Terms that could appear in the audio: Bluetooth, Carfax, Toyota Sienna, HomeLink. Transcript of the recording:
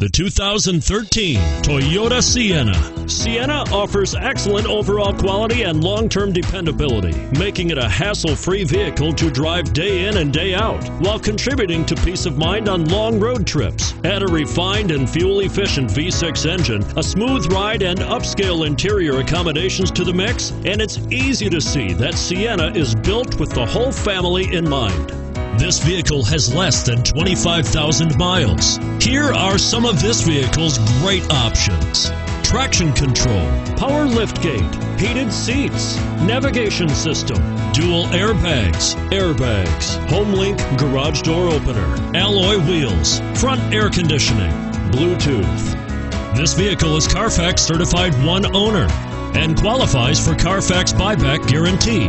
The 2013 Toyota Sienna. Sienna offers excellent overall quality and long-term dependability, making it a hassle-free vehicle to drive day in and day out, while contributing to peace of mind on long road trips. Add a refined and fuel-efficient V6 engine, a smooth ride, and upscale interior accommodations to the mix, and it's easy to see that Sienna is built with the whole family in mind. This vehicle has less than 25,000 miles. Here are some of this vehicle's great options: traction control, power liftgate, heated seats, navigation system, dual airbags, HomeLink garage door opener, alloy wheels, front air conditioning, Bluetooth. This vehicle is Carfax certified one owner and qualifies for Carfax buyback guarantee.